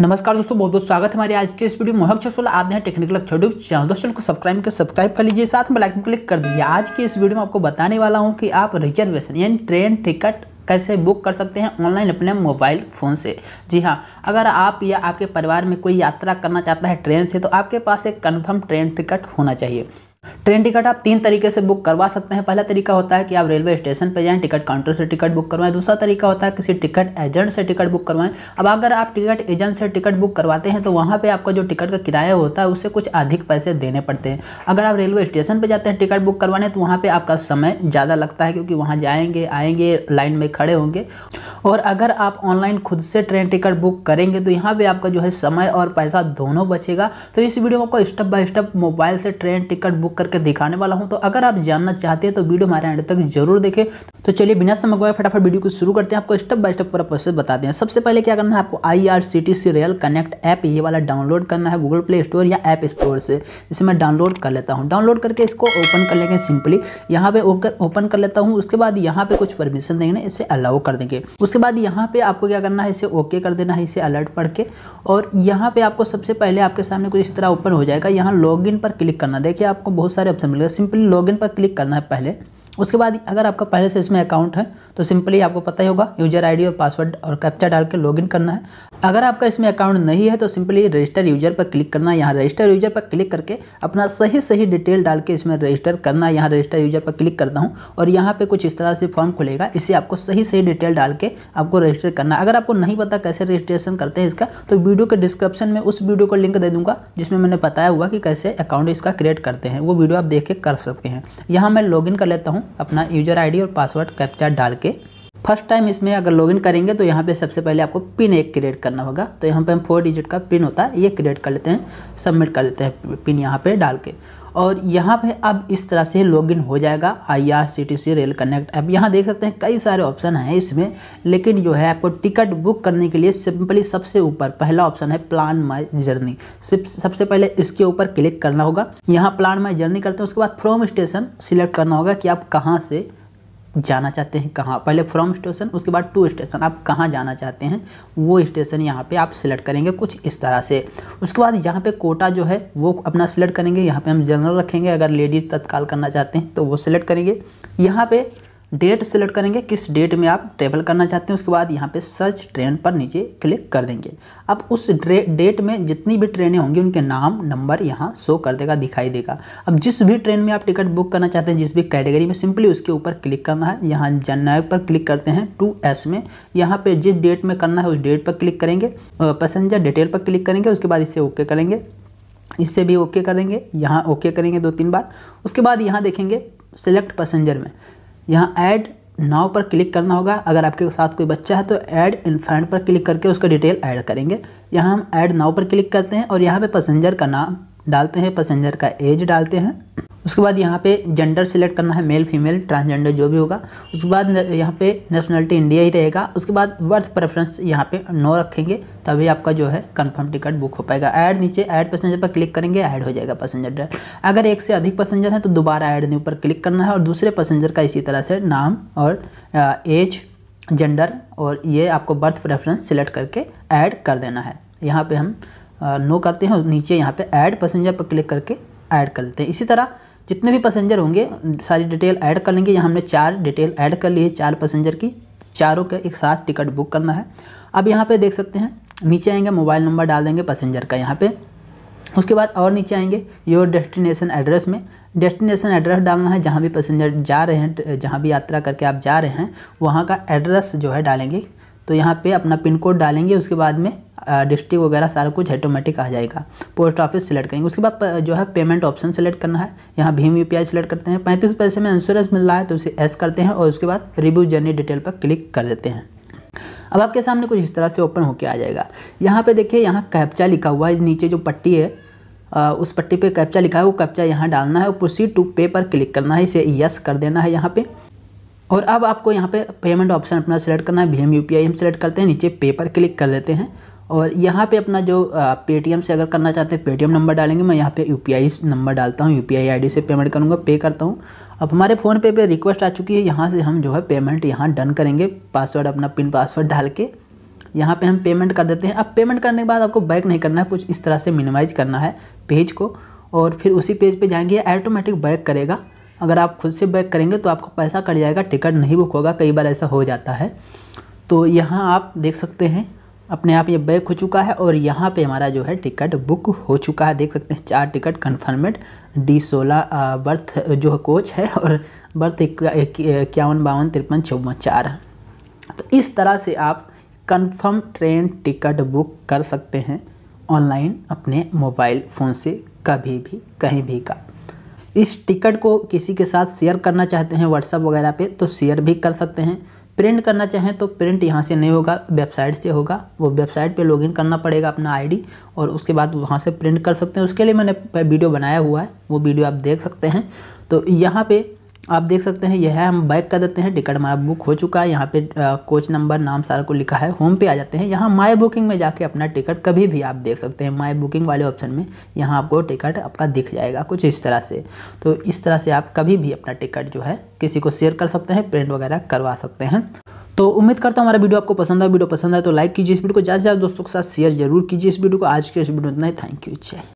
नमस्कार दोस्तों, बहुत बहुत स्वागत है हमारे आज के इस वीडियो में। हक आप हैं टेक्निकल यूट्यूब चैनल। दोस्तों को सब्सक्राइब कर लीजिए, साथ में लाइक में क्लिक कर दीजिए। आज के इस वीडियो में आपको बताने वाला हूं कि आप रिजर्वेशन यानी ट्रेन टिकट कैसे बुक कर सकते हैं ऑनलाइन अपने मोबाइल फ़ोन से। जी हाँ, अगर आप या आपके परिवार में कोई यात्रा करना चाहता है ट्रेन से, तो आपके पास एक कन्फर्म ट्रेन टिकट होना चाहिए। ट्रेन टिकट आप तीन तरीके से बुक करवा सकते हैं। पहला तरीका होता है कि आप रेलवे स्टेशन पर जाएं, टिकट काउंटर से टिकट बुक करवाएं। दूसरा तरीका होता है किसी टिकट एजेंट से टिकट बुक करवाएं। अब अगर आप टिकट एजेंट से टिकट बुक करवाते हैं तो वहाँ पे आपका जो टिकट का किराया होता है उससे कुछ अधिक पैसे देने पड़ते हैं। अगर आप रेलवे स्टेशन पर जाते हैं टिकट बुक करवाने तो वहाँ पर आपका समय ज़्यादा लगता है, क्योंकि वहाँ जाएँगे आएँगे लाइन में खड़े होंगे। और अगर आप ऑनलाइन खुद से ट्रेन टिकट बुक करेंगे तो यहाँ पर आपका जो है समय और पैसा दोनों बचेगा। तो इस वीडियो में आपको स्टेप बाय स्टेप मोबाइल से ट्रेन टिकट बुक करके दिखाने वाला हूं। तो अगर आप जानना चाहते हैं तो वीडियो हमारे एंड तक जरूर देखें। तो चलिए बिना समय गवाए फटाफट वीडियो को शुरू करते हैं। आपको स्टेप बाय स्टेप पूरा प्रोसेस बताते हैं। सबसे पहले क्या करना है, आपको IRCTC रेल कनेक्ट ऐप ये वाला डाउनलोड करना है गूगल प्ले स्टोर या ऐप स्टोर से, जिसे मैं डाउनलोड कर लेता हूँ। डाउनलोड करके इसको ओपन कर लेंगे, सिंपली यहाँ पे ओपन कर लेता हूँ। उसके बाद यहाँ पे कुछ परमिशन देंगे, इसे अलाउ कर देंगे। उसके बाद यहाँ पे आपको क्या करना है, इसे ओके कर देना है, इसे अलर्ट पढ़ के। और यहाँ पे आपको सबसे पहले आपके सामने कुछ इस तरह ओपन हो जाएगा। यहाँ लॉग इन पर क्लिक करना, देखिए आपको बहुत सारे ऑप्शन मिलेगा। सिंपली लॉगिन पर क्लिक करना है पहले। उसके बाद अगर आपका पहले से इसमें अकाउंट है तो सिंपली आपको पता ही होगा, यूजर आईडी और पासवर्ड और कैप्चा डाल के लॉगिन करना है। अगर आपका इसमें अकाउंट नहीं है तो सिंपली रजिस्टर यूजर पर क्लिक करना है। यहाँ रजिस्टर यूजर पर क्लिक करके अपना सही डिटेल डाल के इसमें रजिस्टर करना है। यहाँ रजिस्टर यूजर पर क्लिक करता हूँ और यहाँ पर कुछ इस तरह से फॉर्म खुलेगा, इसे आपको सही डिटेल डाल के आपको रजिस्टर करना है। अगर आपको नहीं पता कैसे रजिस्ट्रेशन करते हैं इसका, तो वीडियो के डिस्क्रिप्शन में उस वीडियो का लिंक दे दूँगा जिसमें मैंने बताया हुआ कि कैसे अकाउंट इसका क्रिएट करते हैं, वो वीडियो आप देख के कर सकते हैं। यहाँ मैं लॉगिन कर लेता हूँ अपना यूजर आईडी और पासवर्ड कैप्चा डाल के। फर्स्ट टाइम इसमें अगर लॉगिन करेंगे तो यहाँ पे सबसे पहले आपको पिन एक क्रिएट करना होगा। तो यहाँ पे हम 4 डिजिट का पिन होता है, ये क्रिएट कर लेते हैं, सबमिट कर लेते हैं पिन यहाँ पे डाल के। और यहाँ पे अब इस तरह से लॉगिन हो जाएगा IRCTC रेल कनेक्ट ऐप। यहाँ देख सकते हैं कई सारे ऑप्शन हैं इसमें, लेकिन जो है आपको टिकट बुक करने के लिए सिंपली सबसे ऊपर पहला ऑप्शन है प्लान माय जर्नी, सबसे पहले इसके ऊपर क्लिक करना होगा। यहाँ प्लान माय जर्नी करते हैं। उसके बाद फ्रॉम स्टेशन सिलेक्ट करना होगा कि आप कहाँ से जाना चाहते हैं, कहाँ पहले फ्रॉम स्टेशन, उसके बाद टू स्टेशन, आप कहाँ जाना चाहते हैं वो स्टेशन यहाँ पे आप सिलेक्ट करेंगे कुछ इस तरह से। उसके बाद यहाँ पे कोटा जो है वो अपना सिलेक्ट करेंगे। यहाँ पे हम जनरल रखेंगे, अगर लेडीज़ तत्काल करना चाहते हैं तो वो सिलेक्ट करेंगे। यहाँ पे डेट सिलेक्ट करेंगे, किस डेट में आप ट्रेवल करना चाहते हैं। उसके बाद यहाँ पे सर्च ट्रेन पर नीचे क्लिक कर देंगे। अब उस डेट में जितनी भी ट्रेनें होंगी उनके नाम नंबर यहाँ शो कर देगा, दिखाई देगा। अब जिस भी ट्रेन में आप टिकट बुक करना चाहते हैं, जिस भी कैटेगरी में, सिंपली उसके ऊपर क्लिक करना है। यहाँ जननायक पर क्लिक करते हैं, 2S में यहाँ पर जिस डेट में करना है उस डेट पर क्लिक करेंगे। पैसेंजर डिटेल पर क्लिक करेंगे, उसके बाद इसे ओके करेंगे, इससे भी ओके करेंगे, यहाँ ओके करेंगे 2-3 बार। उसके बाद यहाँ देखेंगे सिलेक्ट पैसेंजर में, यहाँ ऐड नाउ पर क्लिक करना होगा। अगर आपके साथ कोई बच्चा है तो ऐड इन्फेंट पर क्लिक करके उसका डिटेल ऐड करेंगे। यहाँ हम ऐड नाउ पर क्लिक करते हैं और यहाँ पे पैसेंजर का नाम डालते हैं, पैसेंजर का एज डालते हैं। उसके बाद यहाँ पे जेंडर सिलेक्ट करना है, मेल फीमेल ट्रांसजेंडर जो भी होगा। उसके बाद यहाँ पे नेशनलिटी इंडिया ही रहेगा। उसके बाद बर्थ प्रेफरेंस यहाँ पे नो रखेंगे, तभी आपका जो है कंफर्म टिकट बुक हो पाएगा। ऐड नीचे ऐड पैसेंजर पर क्लिक करेंगे, ऐड हो जाएगा पैसेंजर। अगर एक से अधिक पैसेंजर है तो दोबारा ऐड न्यू पर क्लिक करना है और दूसरे पैसेंजर का इसी तरह से नाम और एज जेंडर और ये आपको बर्थ प्रेफरेंस सिलेक्ट करके ऐड कर देना है। यहाँ पर हम नो करते हैं और नीचे यहाँ पर ऐड पैसेंजर पर क्लिक करके ऐड कर लेते हैं। इसी तरह जितने भी पैसेंजर होंगे सारी डिटेल ऐड कर लेंगे। यहाँ हमने 4 डिटेल ऐड कर लिए, 4 पैसेंजर की, चारों का एक साथ टिकट बुक करना है। अब यहाँ पे देख सकते हैं नीचे आएंगे, मोबाइल नंबर डाल देंगे पैसेंजर का यहाँ पे। उसके बाद और नीचे आएंगे योर डेस्टिनेशन एड्रेस में, डेस्टिनेशन एड्रेस डालना है, जहाँ भी पैसेंजर जा रहे हैं, जहाँ भी यात्रा करके आप जा रहे हैं वहाँ का एड्रेस जो है डालेंगे। तो यहाँ पर अपना पिन कोड डालेंगे, उसके बाद में डिस्ट्रिक्ट वगैरह सारा कुछ ऑटोमेटिक आ जाएगा। पोस्ट ऑफिस सेलेक्ट करेंगे। उसके बाद जो है पेमेंट ऑप्शन सेलेक्ट करना है, यहाँ भीम UPI सेलेक्ट करते हैं। 35 पैसे में इंश्योरेंस मिल रहा है तो उसे एस करते हैं और उसके बाद रिव्यू जर्नी डिटेल पर क्लिक कर देते हैं। अब आपके सामने कुछ इस तरह से ओपन होकर आ जाएगा। यहाँ पर देखिए यहाँ कैप्चा लिखा हुआ है, नीचे जो पट्टी है उस पट्टी पर कैप्चा लिखा है, वो कैप्चा यहाँ डालना है और प्रोसीड टू पे पर क्लिक करना है, इसे यस कर देना है यहाँ पर। और अब आपको यहाँ पे पेमेंट ऑप्शन अपना सेलेक्ट करना है, भीम UPI हम सेलेक्ट करते हैं, नीचे पे पर क्लिक कर देते हैं। और यहाँ पे अपना जो Paytm से अगर करना चाहते हैं Paytm नंबर डालेंगे। मैं यहाँ पे UPI नंबर डालता हूँ, UPI ID से पेमेंट करूँगा, पे करता हूँ। अब हमारे फ़ोन पे रिक्वेस्ट आ चुकी है, यहाँ से हम जो है पेमेंट यहाँ डन करेंगे, पासवर्ड अपना पिन पासवर्ड डाल के। यहाँ पे हम पेमेंट कर देते हैं। अब पेमेंट करने के बाद आपको बैक नहीं करना है, कुछ इस तरह से मिनिमाइज़ करना है पेज को और फिर उसी पेज पे जाएंगे, ऑटोमेटिक बैक करेगा। अगर आप खुद से बैक करेंगे तो आपका पैसा कट जाएगा, टिकट नहीं बुक होगा, कई बार ऐसा हो जाता है। तो यहाँ आप देख सकते हैं अपने आप ये बैक हो चुका है और यहाँ पे हमारा जो है टिकट बुक हो चुका है। देख सकते हैं 4 टिकट कन्फर्मेड D16 बर्थ जो कोच है और बर्थ 51, 52, 53, 54। तो इस तरह से आप कंफर्म ट्रेन टिकट बुक कर सकते हैं ऑनलाइन अपने मोबाइल फ़ोन से, कभी भी कहीं भी का। इस टिकट को किसी के साथ शेयर करना चाहते हैं व्हाट्सएप वगैरह पे तो शेयर भी कर सकते हैं। प्रिंट करना चाहें तो प्रिंट यहाँ से नहीं होगा, वेबसाइट से होगा। वो वेबसाइट पे लॉगिन करना पड़ेगा अपना आईडी और उसके बाद वहाँ से प्रिंट कर सकते हैं। उसके लिए मैंने वीडियो बनाया हुआ है, वो वीडियो आप देख सकते हैं। तो यहाँ पे आप देख सकते हैं यह है, हम बैक कर देते हैं, टिकट हमारा बुक हो चुका है। यहाँ पे कोच नंबर नाम सारा को लिखा है। होम पे आ जाते हैं, यहाँ माय बुकिंग में जाके अपना टिकट कभी भी आप देख सकते हैं। माय बुकिंग वाले ऑप्शन में यहाँ आपको टिकट आपका दिख जाएगा कुछ इस तरह से। तो इस तरह से आप कभी भी अपना टिकट जो है किसी को शेयर कर सकते हैं, प्रिंट वगैरह करवा सकते हैं। तो उम्मीद करता हूँ हमारा वीडियो आपको पसंद है। वीडियो पसंद है तो लाइक कीजिए, इस वीडियो को ज़्यादा से ज़्यादा दोस्तों के साथ शेयर जरूर कीजिए। इस वीडियो को आज के इस वीडियो में इतना ही। Thank you.